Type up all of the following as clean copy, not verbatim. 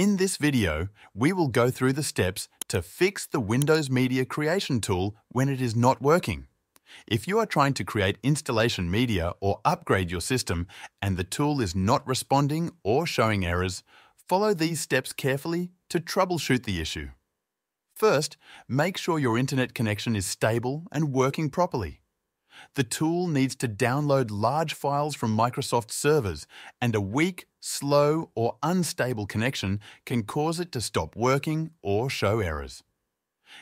In this video, we will go through the steps to fix the Windows Media Creation Tool when it is not working. If you are trying to create installation media or upgrade your system and the tool is not responding or showing errors, follow these steps carefully to troubleshoot the issue. First, make sure your internet connection is stable and working properly. The tool needs to download large files from Microsoft servers, and a weak, slow, or unstable connection can cause it to stop working or show errors.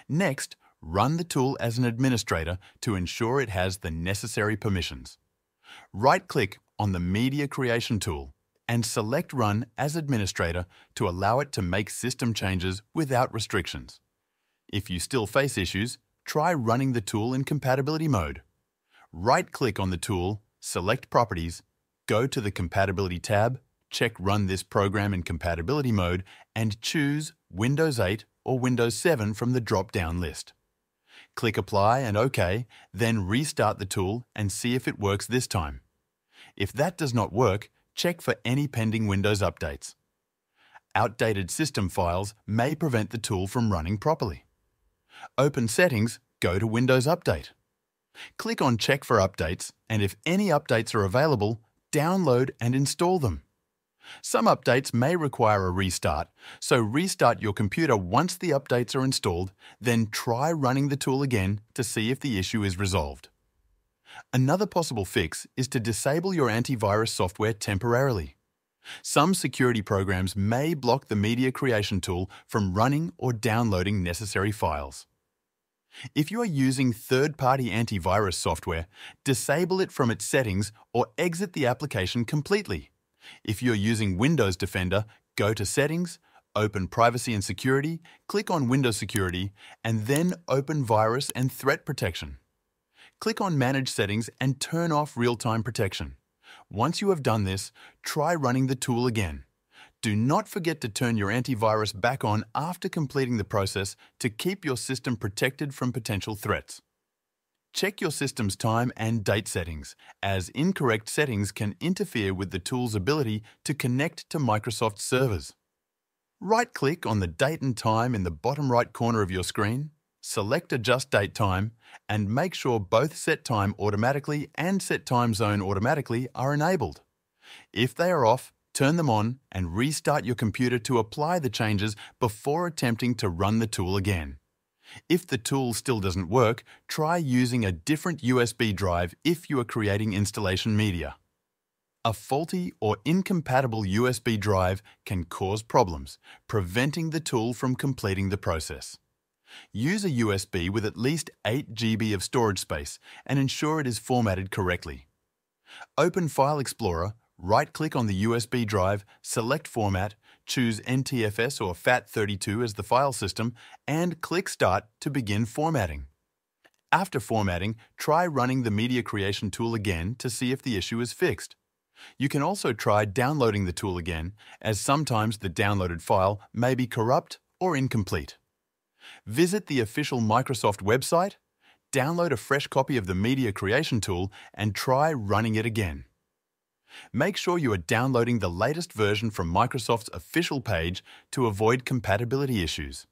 Next, run the tool as an administrator to ensure it has the necessary permissions. Right-click on the Media Creation Tool and select Run as Administrator to allow it to make system changes without restrictions. If you still face issues, try running the tool in compatibility mode. Right-click on the tool, select Properties, go to the Compatibility tab, check Run this program in compatibility mode, and choose Windows 8 or Windows 7 from the drop-down list. Click Apply and OK, then restart the tool and see if it works this time. If that does not work, check for any pending Windows updates. Outdated system files may prevent the tool from running properly. Open Settings, go to Windows Update. Click on Check for Updates, and if any updates are available, download and install them. Some updates may require a restart, so restart your computer once the updates are installed, then try running the tool again to see if the issue is resolved. Another possible fix is to disable your antivirus software temporarily. Some security programs may block the Media Creation Tool from running or downloading necessary files. If you are using third-party antivirus software, disable it from its settings or exit the application completely. If you're using Windows Defender, go to Settings, open Privacy and Security, click on Windows Security, and then open Virus and Threat Protection. Click on Manage Settings and turn off Real-Time Protection. Once you have done this, try running the tool again. Do not forget to turn your antivirus back on after completing the process to keep your system protected from potential threats. Check your system's time and date settings, as incorrect settings can interfere with the tool's ability to connect to Microsoft servers. Right-click on the date and time in the bottom right corner of your screen, select Adjust Date Time, and make sure both Set Time Automatically and Set Time Zone Automatically are enabled. If they are off, turn them on and restart your computer to apply the changes before attempting to run the tool again. If the tool still doesn't work, try using a different USB drive if you are creating installation media. A faulty or incompatible USB drive can cause problems, preventing the tool from completing the process. Use a USB with at least 8 GB of storage space and ensure it is formatted correctly. Open File Explorer, right-click on the USB drive, select Format, choose NTFS or FAT32 as the file system, and click Start to begin formatting. After formatting, try running the Media Creation Tool again to see if the issue is fixed. You can also try downloading the tool again, as sometimes the downloaded file may be corrupt or incomplete. Visit the official Microsoft website, download a fresh copy of the Media Creation Tool, and try running it again. Make sure you are downloading the latest version from Microsoft's official page to avoid compatibility issues.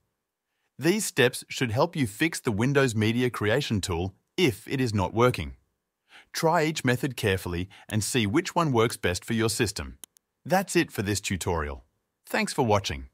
These steps should help you fix the Windows Media Creation Tool if it is not working. Try each method carefully and see which one works best for your system. That's it for this tutorial. Thanks for watching.